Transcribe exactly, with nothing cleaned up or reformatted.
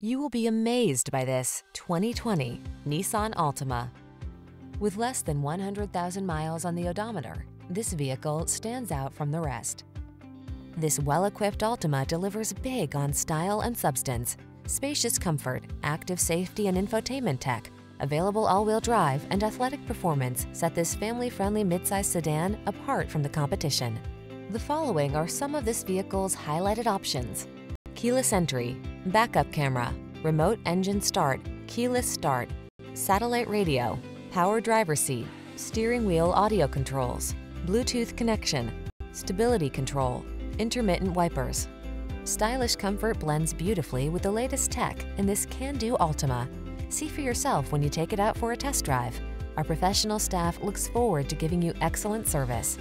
You will be amazed by this twenty twenty Nissan Altima. With less than one hundred thousand miles on the odometer, this vehicle stands out from the rest. This well-equipped Altima delivers big on style and substance, spacious comfort, active safety and infotainment tech, available all-wheel drive and athletic performance set this family-friendly midsize sedan apart from the competition. The following are some of this vehicle's highlighted options: keyless entry, backup camera, remote engine start, keyless start, satellite radio, power driver's seat, steering wheel audio controls, Bluetooth connection, stability control, intermittent wipers. Stylish comfort blends beautifully with the latest tech in this can-do Altima. See for yourself when you take it out for a test drive. Our professional staff looks forward to giving you excellent service.